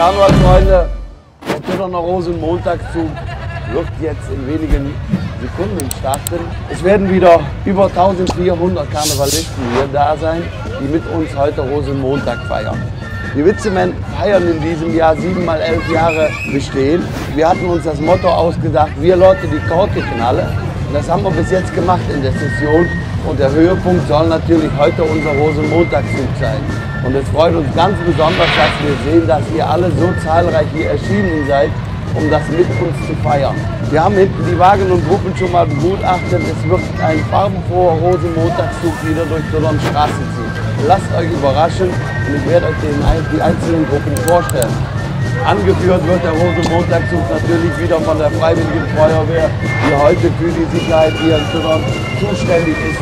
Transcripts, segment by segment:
Karnevalsfreunde, der Tüdderner Rosenmontagszug wird jetzt in wenigen Sekunden starten. Es werden wieder über 1400 Karnevalisten hier da sein, die mit uns heute Rosenmontag feiern. Die Witzemänn feiern in diesem Jahr 7×11 Jahre Bestehen. Wir hatten uns das Motto ausgedacht, wir Leute, die Korte knallen. Das haben wir bis jetzt gemacht in der Session. Und der Höhepunkt soll natürlich heute unser Rosenmontagszug sein. Und es freut uns ganz besonders, dass wir sehen, dass ihr alle so zahlreich hier erschienen seid, um das mit uns zu feiern. Wir haben hinten die Wagen und Gruppen schon mal begutachtet. Es wird ein farbenfroher Rosenmontagszug wieder durch Tüdderns Straßen ziehen. Lasst euch überraschen und ich werde euch die einzelnen Gruppen vorstellen. Angeführt wird der Rosenmontagszug natürlich wieder von der Freiwilligen Feuerwehr, die heute für die Sicherheit hier in Tüddern zuständig ist.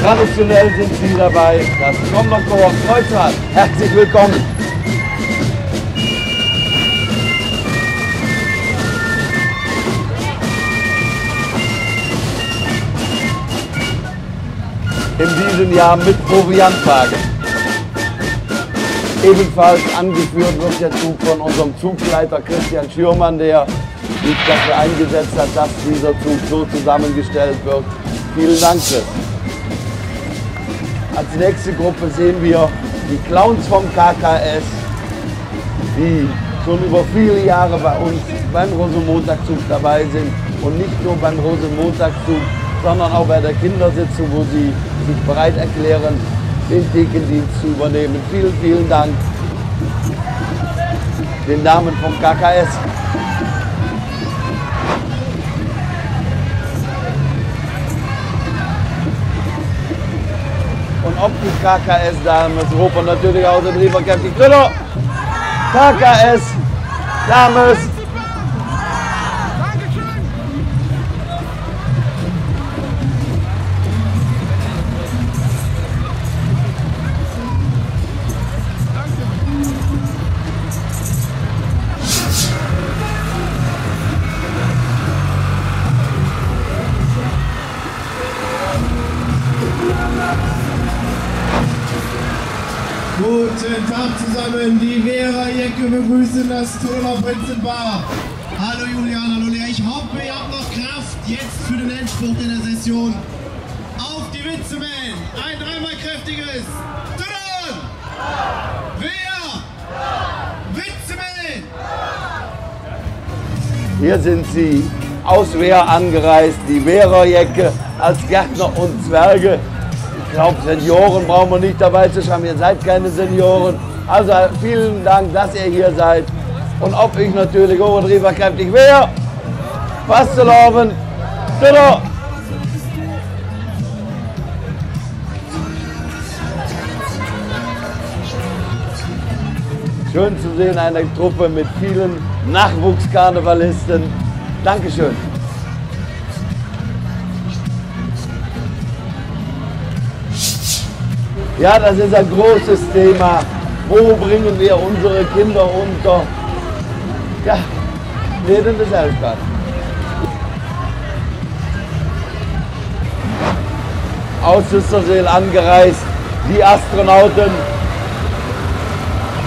Traditionell sind Sie dabei, das Kommandkorps Kreuzrad. Herzlich willkommen! In diesem Jahr mit Proviantwagen. Ebenfalls angeführt wird der Zug von unserem Zugleiter Christian Schürmann, der sich dafür eingesetzt hat, dass dieser Zug so zusammengestellt wird. Vielen Dank. Als nächste Gruppe sehen wir die Clowns vom KKS, die schon über viele Jahre bei uns beim Rosenmontagszug dabei sind und nicht nur beim Rosenmontagszug, sondern auch bei der Kindersitzung, wo sie sich bereit erklären, den Thekendienst zu übernehmen. Vielen, vielen Dank den Damen vom KKS. Ob die KKS-Damen, das rufen natürlich auch den lieber Kempken Tullo. KKS-Damen. Guten Tag zusammen, die Wehrer Jecke begrüßen das Turma Prinzenpaar. Hallo Julian, hallo Lea, ich hoffe ihr habt noch Kraft jetzt für den Endspurt in der Session. Auf die Witzemänn, ein dreimal kräftiges Tüddern! Wehr! Witzemänn! Hier sind sie aus Wehr angereist, die Wehrer Jecke als Gärtner und Zwerge. Ich glaube, Senioren brauchen wir nicht dabei zu schreiben, ihr seid keine Senioren. Also vielen Dank, dass ihr hier seid. Und ob ich natürlich Obertrieber kräftig wäre, Basselhofen, Tüdder. Schön zu sehen, eine Truppe mit vielen Nachwuchskarnevalisten. Dankeschön. Ja, das ist ein großes Thema. Wo bringen wir unsere Kinder unter? Ja, neben der Selbstbahn. Aus Süsterseel angereist, die Astronauten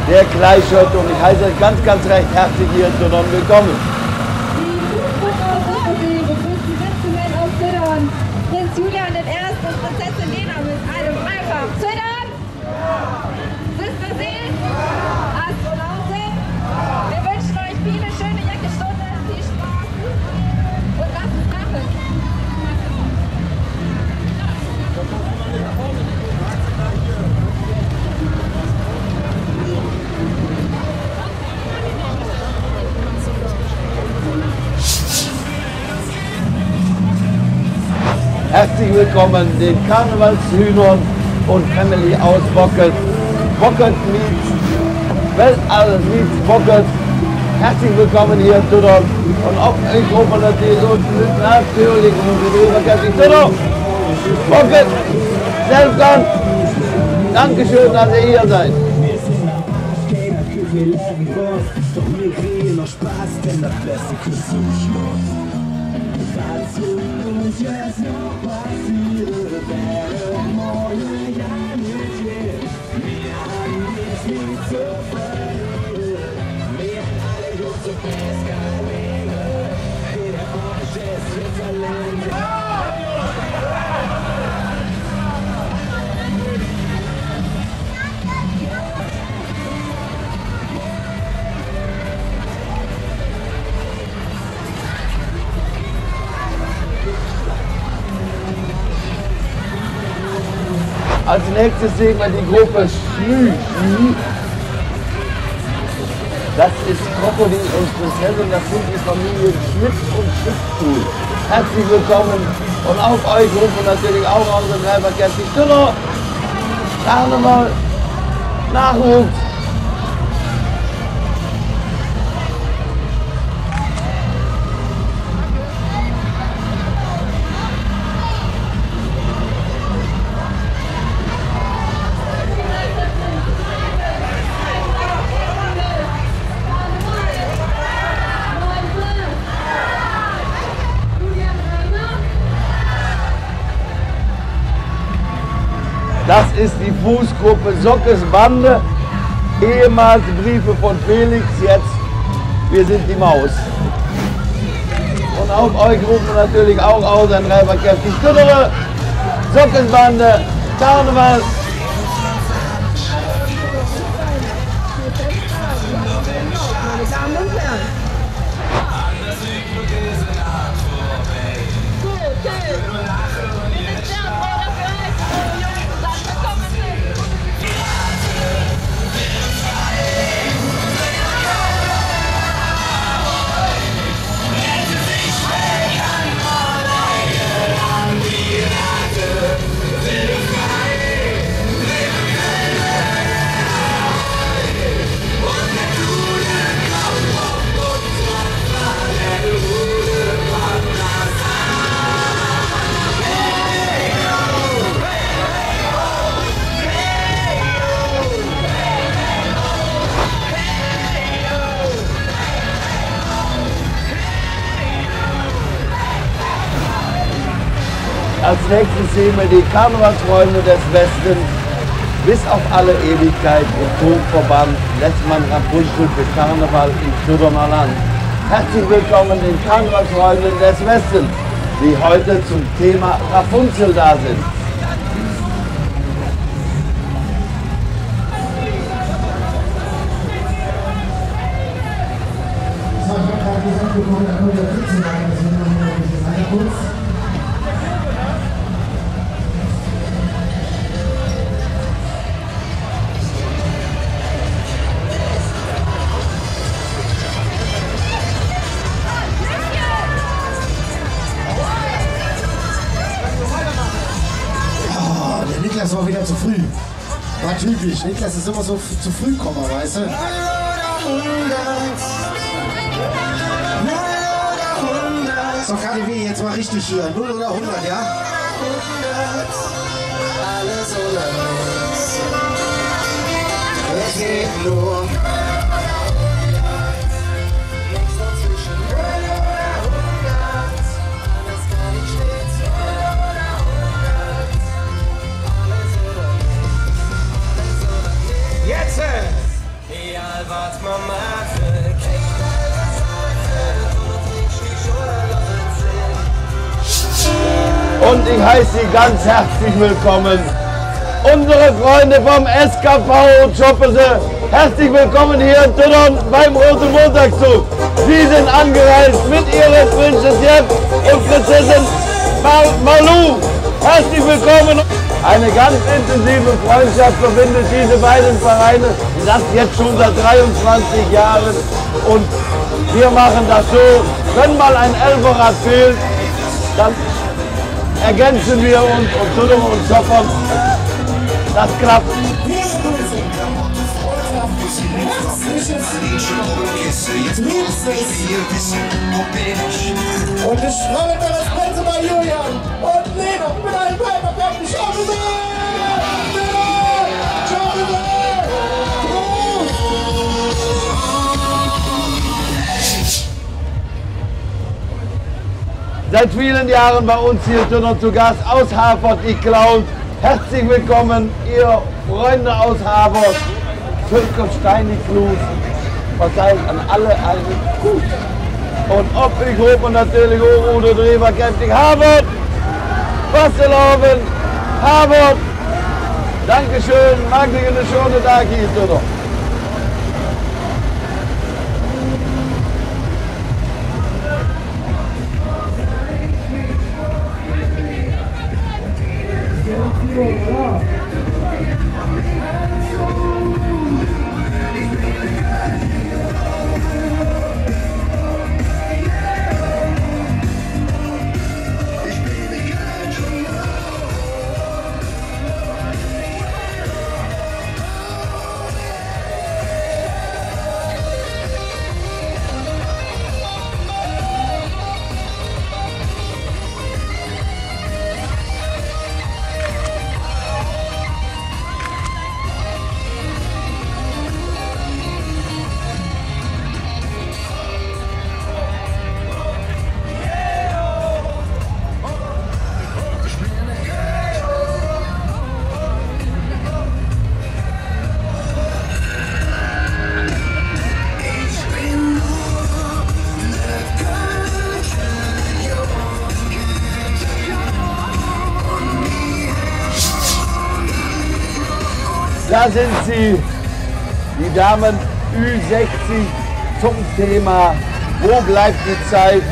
der Kleischötte. Und ich heiße euch ganz, ganz recht herzlich hier in Tüddern willkommen. Die begrüßen Witzemänn aus Tüddern. Prinz Julian den Ersten und Prinzessin Lena mit einem Dreifach. Tüddern! Süsterseel! Astronauten! Wir wünschen euch viele schöne Jacke-Stunden, viel Spaß und lasst es krachen. Herzlich willkommen den Karnevalshühnern und Family aus Bogged. Bogged meets Weltall meets Bogged. Herzlich willkommen hier in Tüddern. Und ob ich hoffe, dass die so sind, natürlich und Tüddern. Bogged, selbst dann. Dankeschön, dass ihr hier seid. Doch mir kriegen noch Spaß, denn das beste Dazu muss jetzt noch passieren, wäre morgen ja nicht hier. Wir haben nichts mehr zu verlieren, wir haben alle Lust zu festgehalten. Jeder Mensch ist Switzerland. Als nächstes sehen wir die Gruppe Schmü. Das ist Krokodil und Prinzessin, das sind die Familien Schmitz und Schüpstuhl. Herzlich willkommen und auf euch rufen natürlich auch unsere Treiber Kerstin Schiller. Karneval, Nachwuchs. Das ist die Fußgruppe Sockesbande, ehemals Briefe von Felix, jetzt wir sind die Maus. Und auf euch rufen natürlich auch aus ein Reiberkräftig Tüddern, Sockesbande, Karneval. Als nächstes sehen wir die Karnevalsfreunde des Westens bis auf alle Ewigkeit im Turmverband Letzmann Rampustel für Karneval im Tüdderner Land. Herzlich willkommen den Karnevalsfreunden des Westens, die heute zum Thema Rapunzel da sind. Das war wieder zu früh. War typisch. Niklas ist immer so zu früh kommen, weißt du? So, KDW, jetzt mal richtig hier. 0 oder 100, ja? 100, alles oder nichts. Es geht nur. Egal was man macht, egal was man macht. Und ich heiße Sie ganz herzlich willkommen, unsere Freunde vom SKV Troppice. Herzlich willkommen hier in Tüddern beim Rosenmontagszug. Sie sind angereist mit ihren Prinzessin und Prinzessin Malu. Herzlich willkommen. Eine ganz intensive Freundschaft verbindet diese beiden Vereine, das jetzt schon seit 23 Jahren. Und wir machen das so, wenn mal ein Elferrad fehlt, dann ergänzen wir uns und Tüddern und Zoffern. Das klappt. Und es schreit an das Ganze bei Julian und Lena mit einem Weiber, kommt nicht auf den Weg! seit vielen Jahren bei uns hier Tüddern zu Gast aus Havert, die Clowns. Herzlich willkommen, ihr Freunde aus Havert. Türke Steinicus verteilt an alle einen Kuss. Und ich hoffe natürlich auch Udo Drewer, Kempken Havert, Basselhofen, Havert. Dankeschön, mag dich einen schönen Tag hier Tüddern. Da sind sie, die Damen Ü60 zum Thema, wo bleibt die Zeit?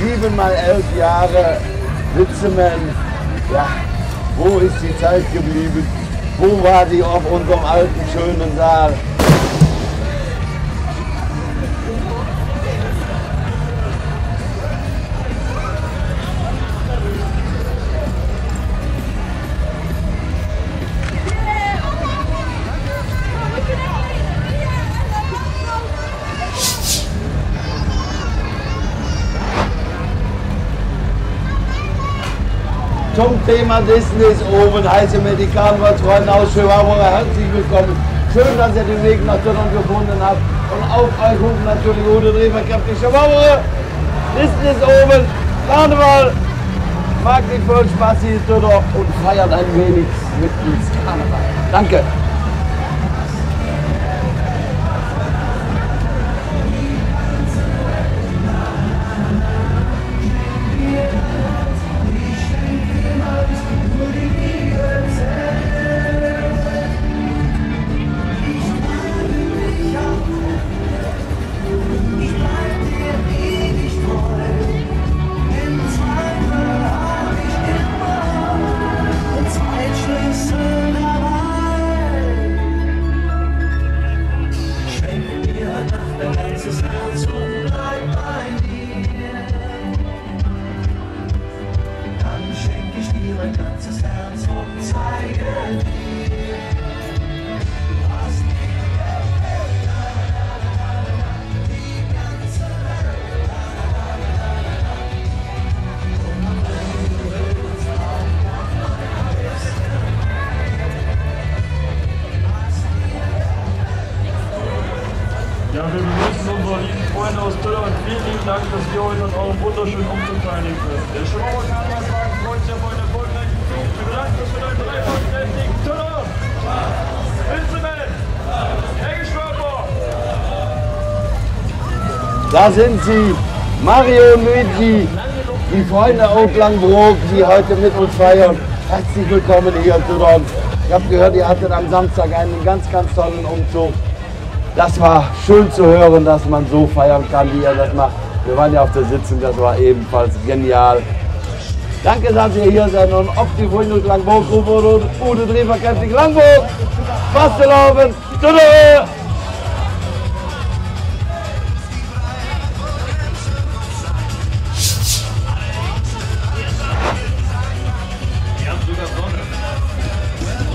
Siebenmal 11 Jahre, Witzemänn, ja, wo ist die Zeit geblieben? Wo war die auf unserem alten, schönen Saal? Zum Thema Disney ist oben, heiße mir die Karnevalsfreunde aus Schierwaldenrath, herzlich willkommen. Schön, dass ihr den Weg nach Tüddern gefunden habt. Und auf euch rufen natürlich Udo Drewer, Kempken Tullo. Disney ist oben, Karneval. Macht euch voll Spaß hier in Tüddern und feiert ein wenig mit uns Karneval. Danke. Da sind sie, Mario und Luigi, die Freunde aus Langbrook, die heute mit uns feiern. Herzlich willkommen hier in Tüddern. Ich habe gehört, ihr hattet am Samstag einen ganz, ganz tollen Umzug. Das war schön zu hören, dass man so feiern kann, wie ihr das macht. Wir waren ja auf der Sitzung, das war ebenfalls genial. Danke, dass ihr hier seid und ob die Freunde aus Langbrook rufen, Udo Drewer, Kempken Langbrook, Bastelhofen, Tüddern.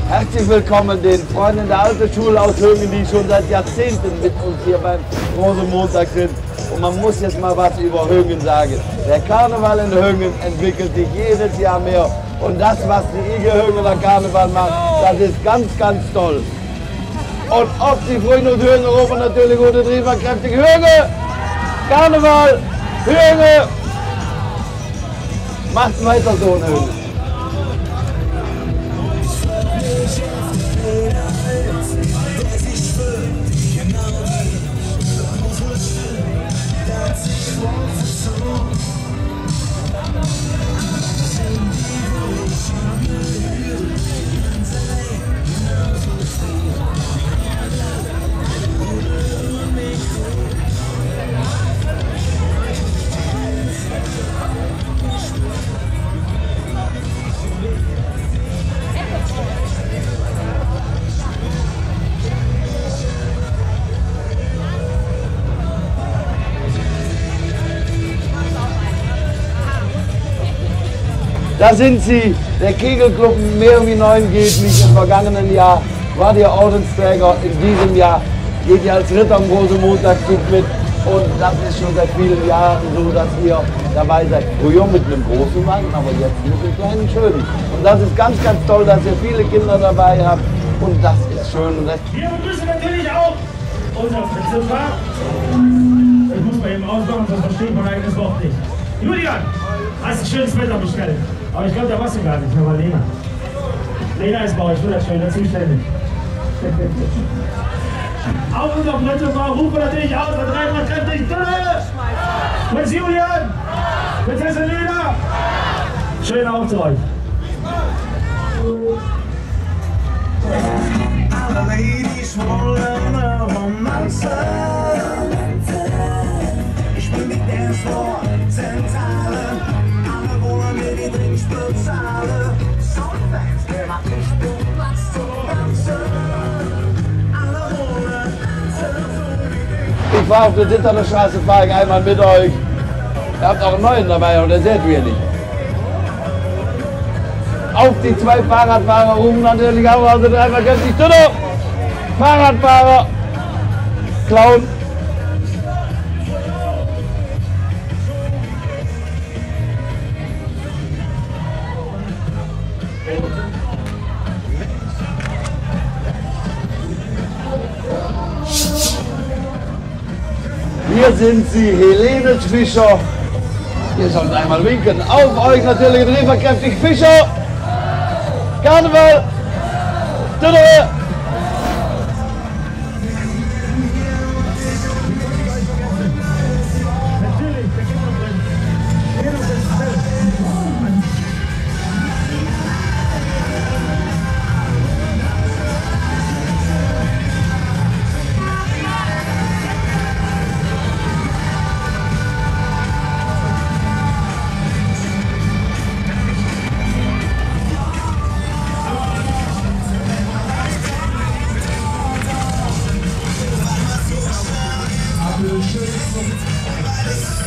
Herzlich willkommen den Freunden der alten Schule aus Högen, die schon seit Jahrzehnten mit uns hier beim Rosenmontag sind. Und man muss jetzt mal was über Högen sagen. Der Karneval in Högen entwickelt sich jedes Jahr mehr. Und das, was die IG Högener Karneval macht, das ist ganz, ganz toll. Und ob die Frühen und Högen rufen natürlich gute Trieferkräftig. Höge! Karneval! Höge! Macht weiter so, in Högen. Da sind sie, der Kegelclub Meermi 9 geht nicht. Im vergangenen Jahr war der Ordensträger, in diesem Jahr geht ihr als Ritter am Rosenmontagszug mit. Und das ist schon seit vielen Jahren so, dass ihr dabei seid. Früher mit einem großen Mann, aber jetzt mit einem kleinen Schönen. Und das ist ganz, ganz toll, dass ihr viele Kinder dabei habt. Und das ist schön. Wir begrüßen natürlich auch unser Prinzessin. Das muss man eben ausmachen, sonst versteht man eigenes Wort nicht. Julian, hast du schönes Wetter bestellt? Aber ich glaube, da warst du gar nicht, aber Lena. Lena ist bei euch wunderschön zuständig. Auf unser Prinzessin rufen wir natürlich aus, wir treiben wir kräftig. Tüddern! Mit Julian! Prinzessin Lena! Schönen Abend zu euch. Alle Ladies wollen eine Romanze. Ich bin nicht erst vor 10 Tagen. Alle Soulfans, der macht nicht den Platz zum Tanzen. Alle ohne Tanzen. Ich fahre auf der Titterner Straße, fahre ich einmal mit euch. Ihr habt auch einen neuen dabei, oder seht ihr nicht? Auf die 2 Fahrradfahrer rufen natürlich auch, also 3 mal Kerstin Schiller. Fahrradfahrer, Clown. Hier sind sie, Helene Fischer. Ihr sollt einmal winken. Auf euch natürlich trieferkräftig Fischer. Karneval. Tüddern. Thank you.